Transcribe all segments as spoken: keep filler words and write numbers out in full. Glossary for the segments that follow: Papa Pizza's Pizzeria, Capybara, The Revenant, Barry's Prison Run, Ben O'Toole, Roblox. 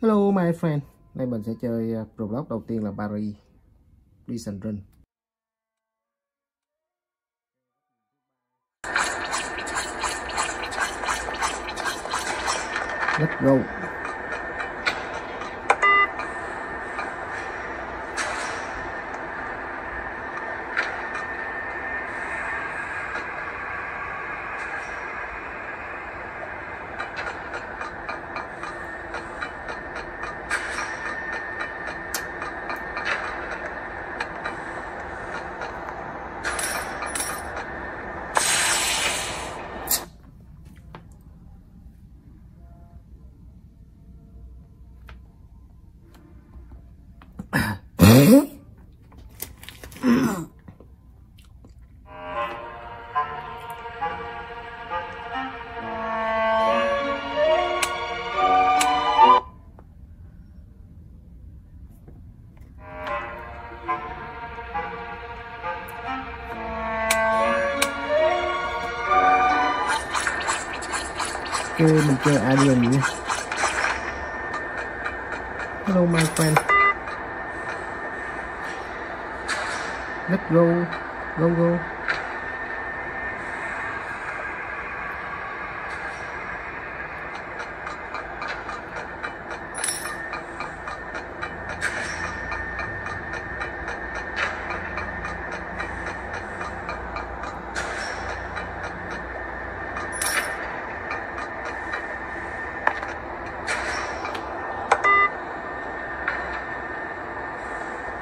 Hello my friend, nay mình sẽ chơi Roblox. Đầu tiên là Barry's Prison Run. Let's go. Okay, mình chơi alien nhé. Hello my friend. Let's go, go go.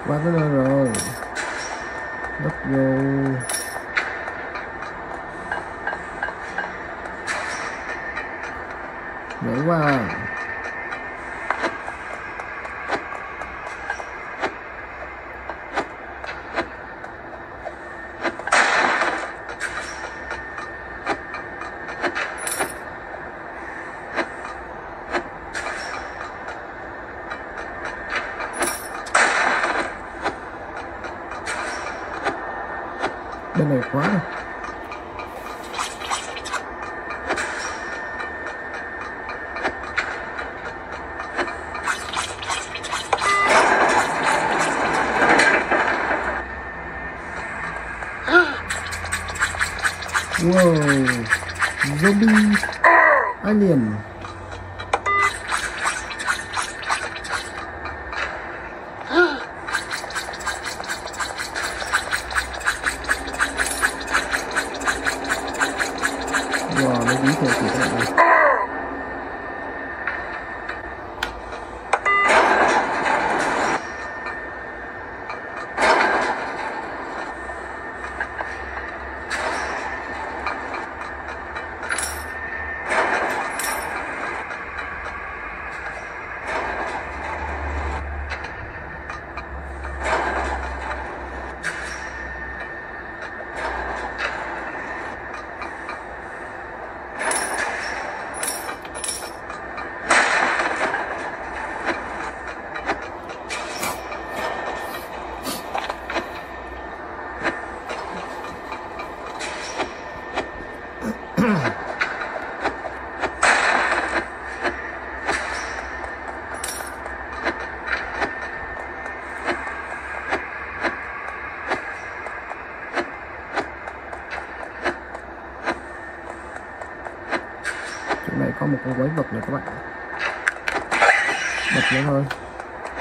Quá tới nơi rồi. Let's go. Nhảy qua. Bên này quá này. Wow, zombie alien. Wow, nó dính theo kiểu thế này. Này có một con quái vật này các bạn, bật nó thôi.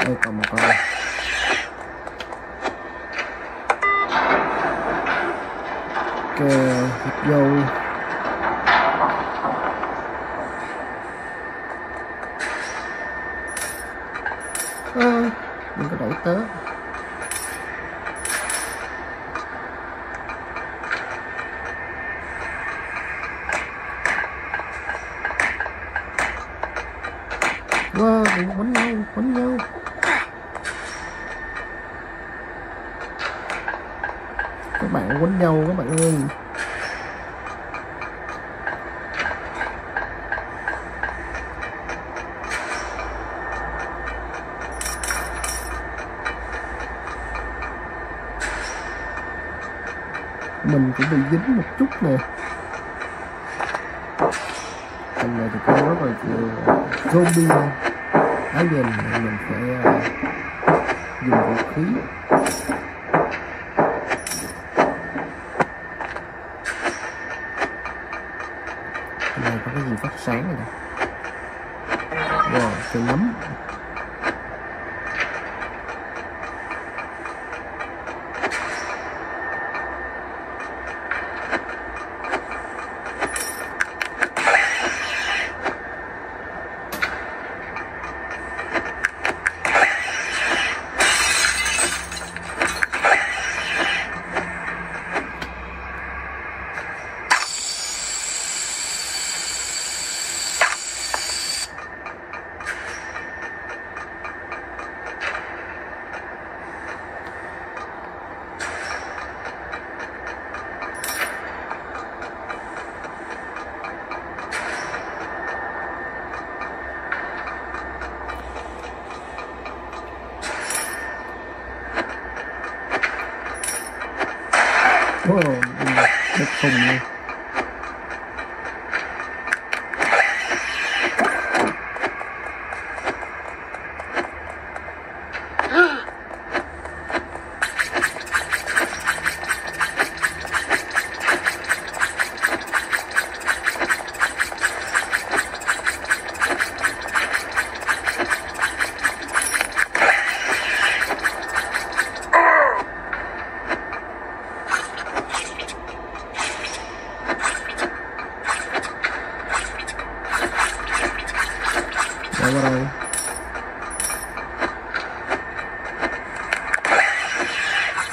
Đây còn một con này. Ok, hạt dâu. Ơ, đừng có đẩy tớ. Wow, bắn nhau, bắn nhau. Các bạn bắn nhau các bạn ơi. Mình cũng bị dính một chút nè. Thằng này thì có rất là zombie Cá nhân mình phải dùng vũ khí. Này có cái gì phát sáng này nè. Wow, cái nấm. Ôi, đất phùng đi.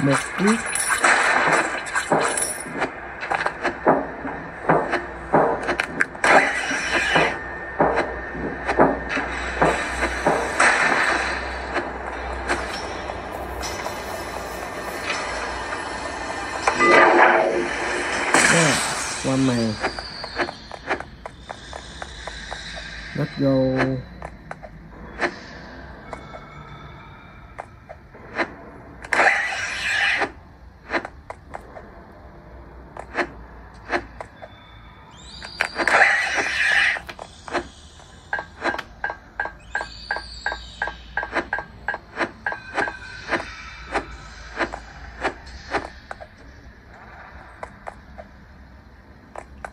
Một clip. Yeah, one man. Let's go.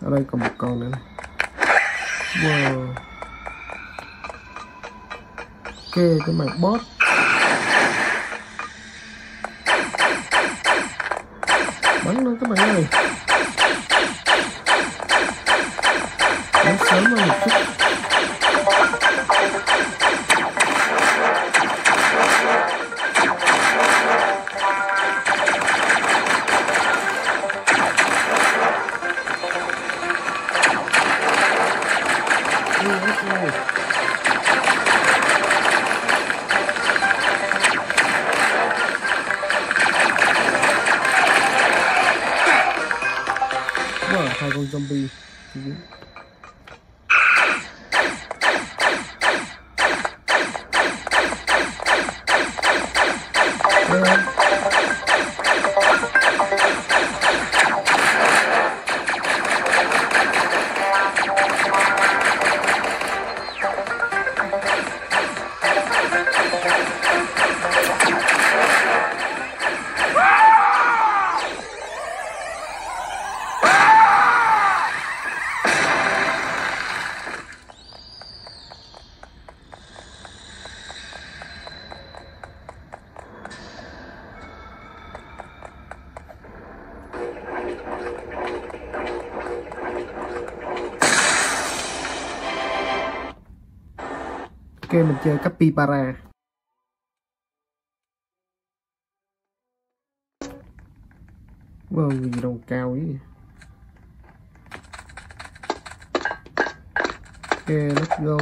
Ở đây còn một con nữa này. Wow. Ok, cái mặt boss. Bắn luôn các bạn ơi. Bắn sớm hơn một chút. Hai con zombie. Ok, mình chơi capybara. Wow, gì đâu cao vậy. Ok, let's go.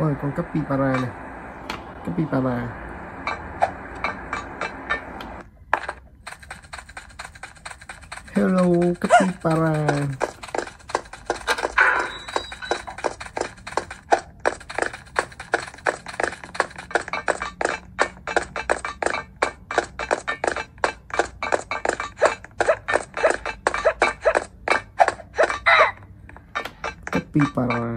Ôi, con capybara này. Capybara. Hello, capybara. Capybara.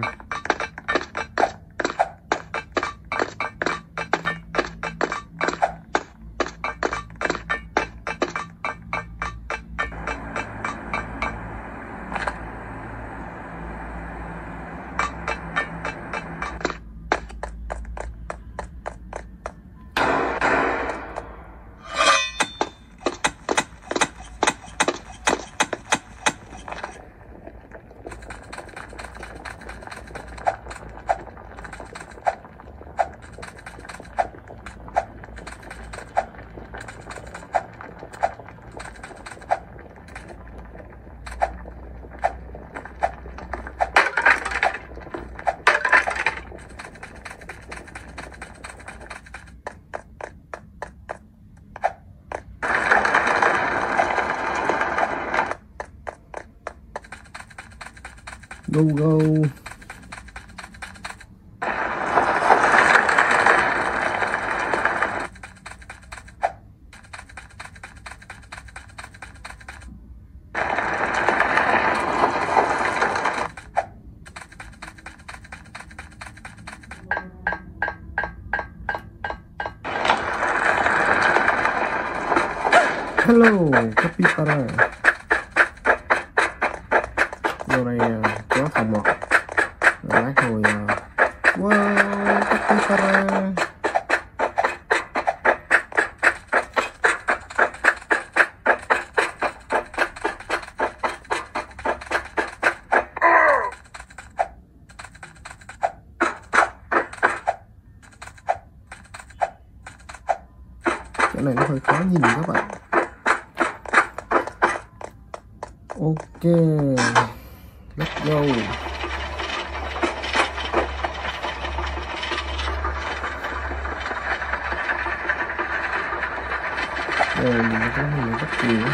Go, go. Hello, capybara. Vô đây có phòng một lá hồi wow capybara. Cái này nó hơi khó nhìn các bạn. Ok, let's go. Đây mình có hình rất nhiều.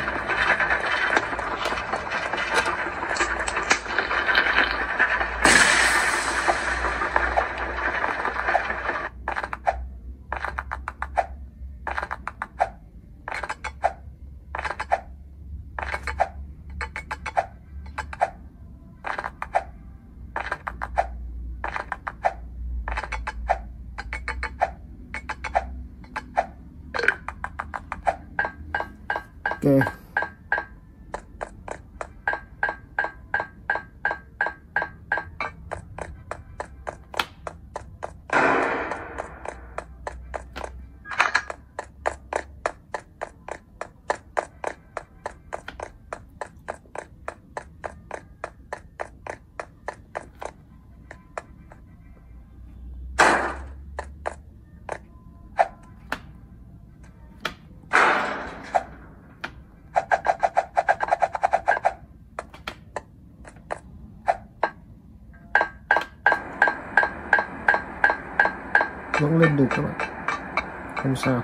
Okay. Vẫn lên được các bạn, không sao.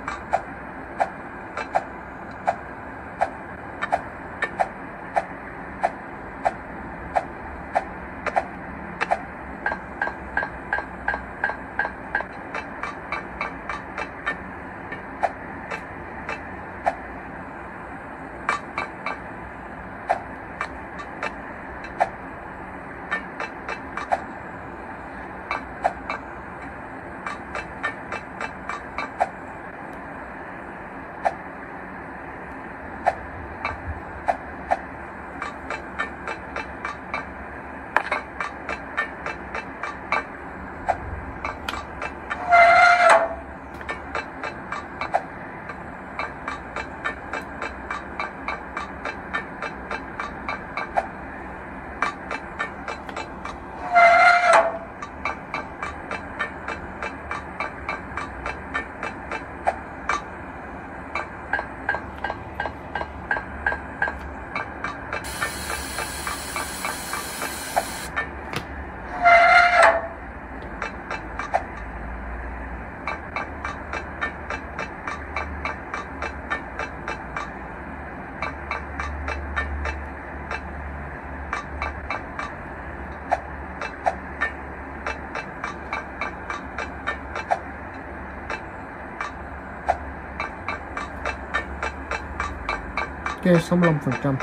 kia sáu mươi lăm phần trăm.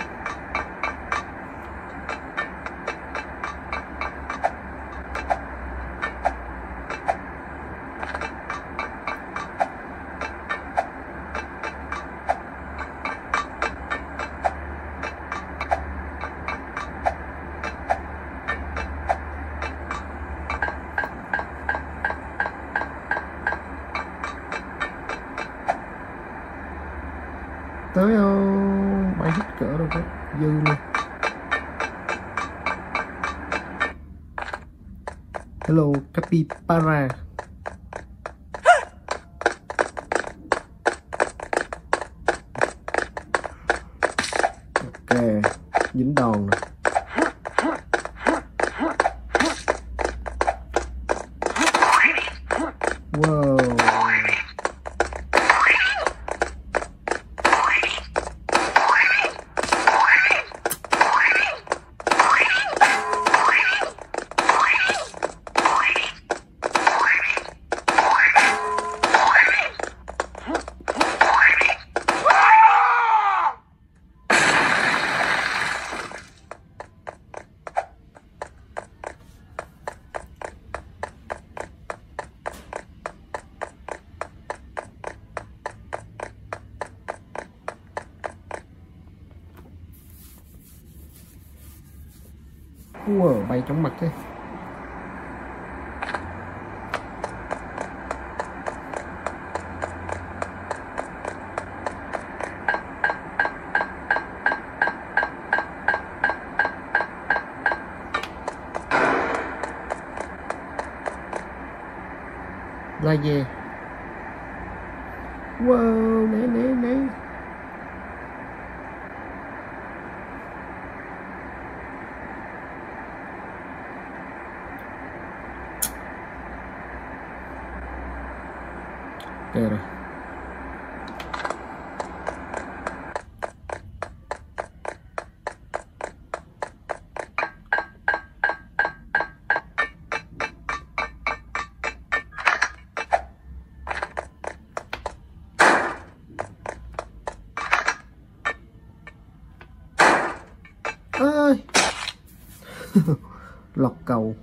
Tới bảy hít cỡ đâu có dư luôn. Hello capybara. Ok, dính đòn nè. Wow. Ủa, bay trong mặt thế. Là gì? Wow, né né né. Đây rồi. Ơi. Lọc cầu.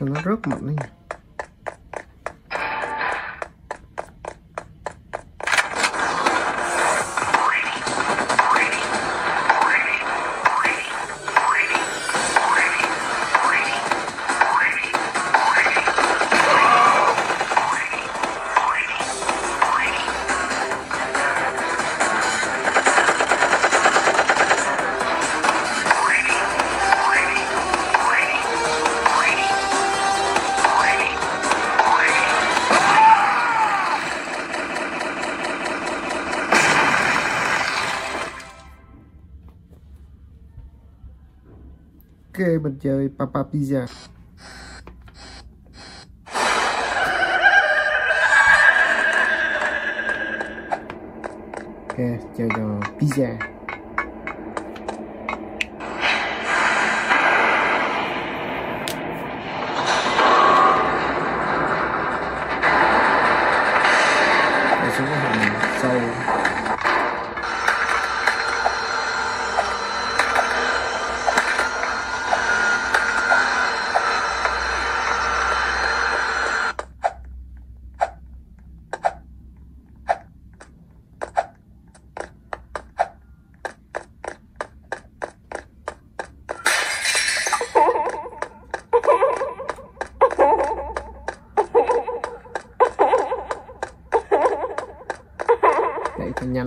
Sao nó rớt mạnh lên. Ok, mình chơi Papa Pizza. Ok, chơi đồ pizza. Để xuống cái hầm sâu. Để cho nhanh.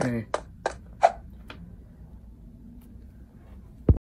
Hey.